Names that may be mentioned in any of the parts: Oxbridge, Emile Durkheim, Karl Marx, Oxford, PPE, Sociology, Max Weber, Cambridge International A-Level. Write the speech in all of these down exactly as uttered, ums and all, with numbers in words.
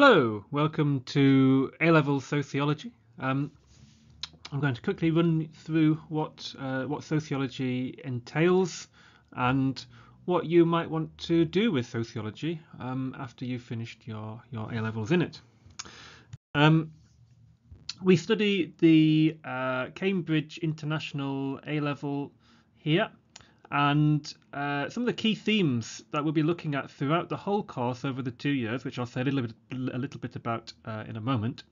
Hello, welcome to A-Level Sociology. Um, I'm going to quickly run through what uh, what sociology entails and what you might want to do with sociology um, after you've finished your, your A-Levels in it. Um, we study the uh, Cambridge International A-Level here, and uh, some of the key themes that we'll be looking at throughout the whole course over the two years, which I'll say a little bit, a little bit about uh, in a moment,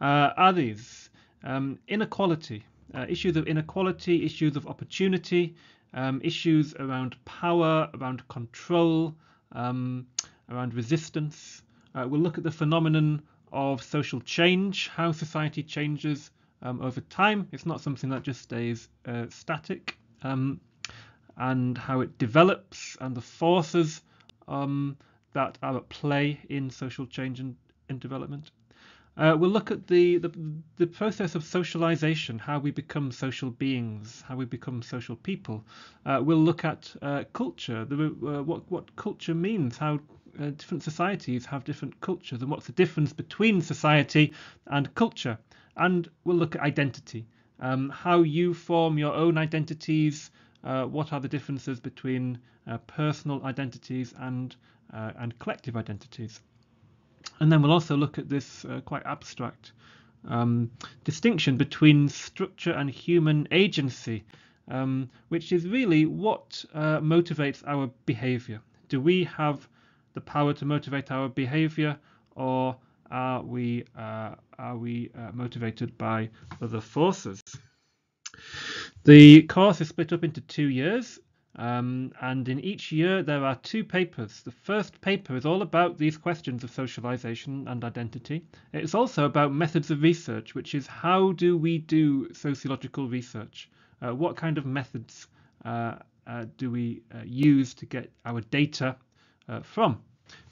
uh, are these. Um, inequality, uh, issues of inequality, issues of opportunity, um, issues around power, around control, um, around resistance. Uh, we'll look at the phenomenon of social change, how society changes um, over time. It's not something that just stays uh, static. Um, and how it develops, and the forces um, that are at play in social change and, and development. Uh, we'll look at the, the, the process of socialization, how we become social beings, how we become social people. Uh, we'll look at uh, culture, the, uh, what, what culture means, how uh, different societies have different cultures, and what's the difference between society and culture. And we'll look at identity, um, how you form your own identities. Uh, what are the differences between uh, personal identities and uh, and collective identities? And then we'll also look at this uh, quite abstract um, distinction between structure and human agency, um, which is really what uh, motivates our behaviour. Do we have the power to motivate our behaviour, or are we uh, are we uh, motivated by other forces? The course is split up into two years, um, and in each year there are two papers. The first paper is all about these questions of socialization and identity. It's also about methods of research, which is how do we do sociological research? Uh, what kind of methods uh, uh, do we uh, use to get our data uh, from?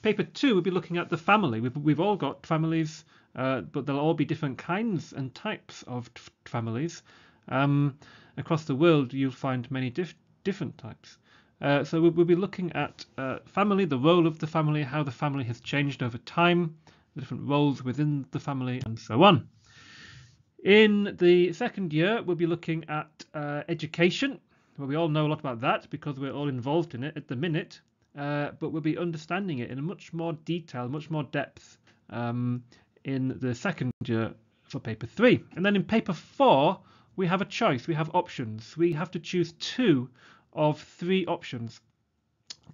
Paper two will be looking at the family. We've, we've all got families, uh, but there'll all be different kinds and types of families. Um, across the world you'll find many diff different types. Uh, so we'll, we'll be looking at uh, family, the role of the family, how the family has changed over time, the different roles within the family, and so on. In the second year we'll be looking at uh, education. Well, we all know a lot about that because we're all involved in it at the minute, uh, but we'll be understanding it in a much more detail, much more depth um, in the second year for paper three. And then in paper four, we have a choice, we have options. We have to choose two of three options.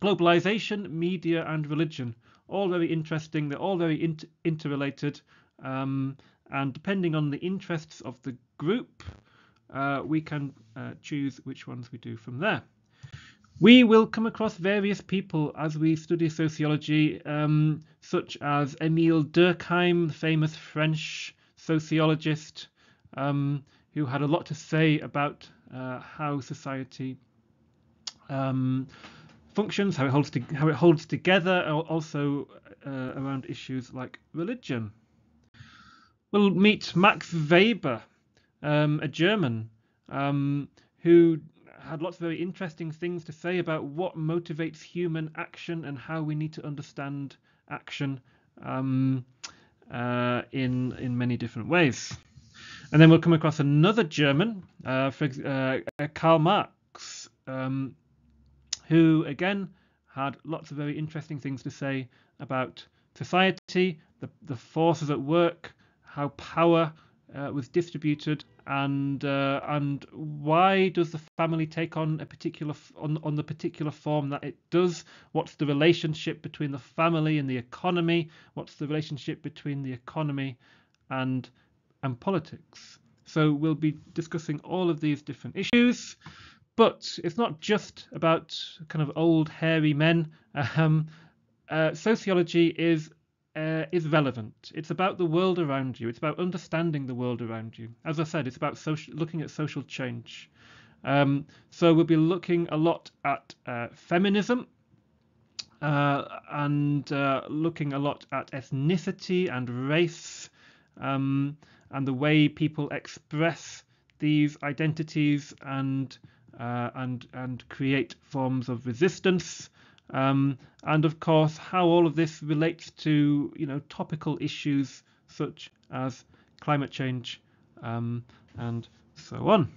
Globalization, media and religion. All very interesting, they're all very inter interrelated. Um, and depending on the interests of the group, uh, we can uh, choose which ones we do from there. We will come across various people as we study sociology, um, such as Emile Durkheim, the famous French sociologist, um, who had a lot to say about uh, how society um, functions, how it holds to, how it holds together, also uh, around issues like religion. We'll meet Max Weber, um, a German, um, who had lots of very interesting things to say about what motivates human action and how we need to understand action um, uh, in in many different ways. And then we'll come across another German, uh, for, uh, Karl Marx, um, who again had lots of very interesting things to say about society, the, the forces at work, how power uh, was distributed, and uh, and why does the family take on a particular on on the particular form that it does? What's the relationship between the family and the economy? What's the relationship between the economy and and politics? So we'll be discussing all of these different issues, but it's not just about kind of old hairy men. Um, uh, sociology is uh, is relevant. It's about the world around you. It's about understanding the world around you. As I said, it's about social, looking at social change. Um, so we'll be looking a lot at uh, feminism, uh, and uh, looking a lot at ethnicity and race, um, and the way people express these identities and uh, and and create forms of resistance, Um, and of course, how all of this relates to, you know, topical issues such as climate change um, and so on.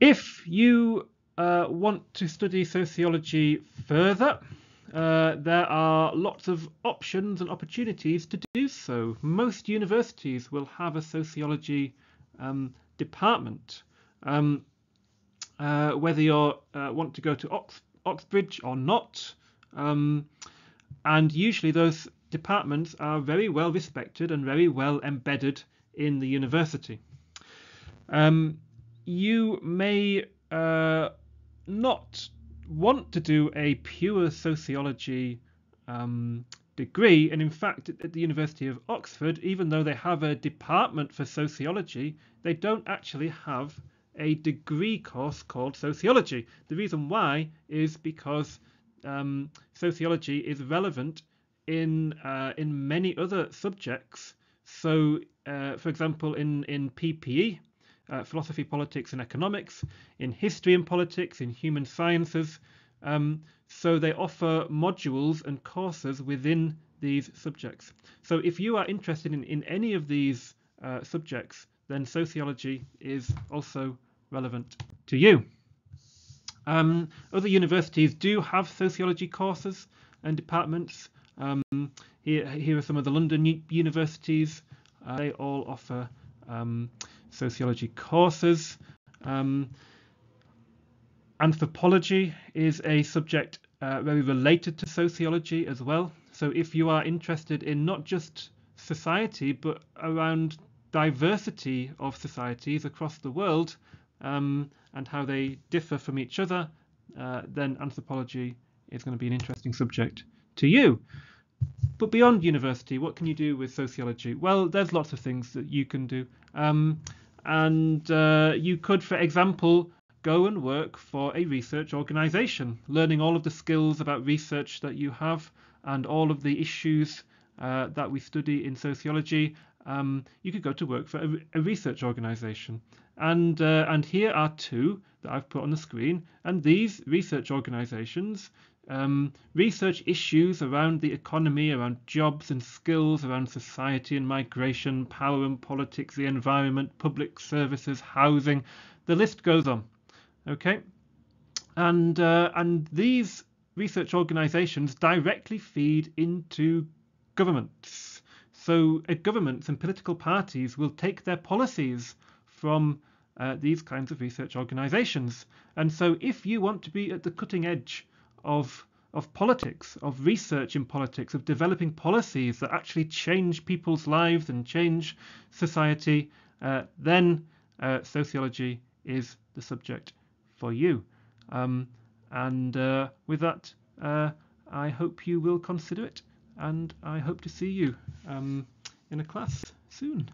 If you uh, want to study sociology further, uh, there are lots of options and opportunities to do so. Most universities will have a sociology um, department. Um, uh, whether you uh, want to go to Ox Oxbridge or not, um, and usually those departments are very well respected and very well embedded in the university. Um, you may uh, not want to do a pure sociology um, degree, and in fact at the University of Oxford, even though they have a department for sociology, they don't actually have a degree course called sociology. The reason why is because um, sociology is relevant in uh, in many other subjects. So uh, for example, in in P P E, uh, philosophy, politics and economics, in history and politics, in human sciences, um, so they offer modules and courses within these subjects. So if you are interested in, in any of these uh, subjects, then sociology is also relevant to you. Um, other universities do have sociology courses and departments. Um, here, here are some of the London universities. Uh, they all offer um, sociology courses. Um, anthropology is a subject uh, very related to sociology as well. So if you are interested in not just society, but around diversity of societies across the world um, and how they differ from each other, uh, then anthropology is going to be an interesting subject to you. But beyond university, what can you do with sociology? Well, there's lots of things that you can do. Um, and uh, you could, for example, go and work for a research organisation, learning all of the skills about research that you have and all of the issues uh, that we study in sociology. Um, you could go to work for a, a research organisation. And, uh, and here are two that I've put on the screen. And these research organisations um, research issues around the economy, around jobs and skills, around society and migration, power and politics, the environment, public services, housing. The list goes on. Okay, and, uh, and these research organisations directly feed into governments. So uh, governments and political parties will take their policies from uh, these kinds of research organisations. And so if you want to be at the cutting edge of, of politics, of research in politics, of developing policies that actually change people's lives and change society, uh, then uh, sociology is the subject for you. Um, and uh, with that, uh, I hope you will consider it. And I hope to see you um, in a class soon.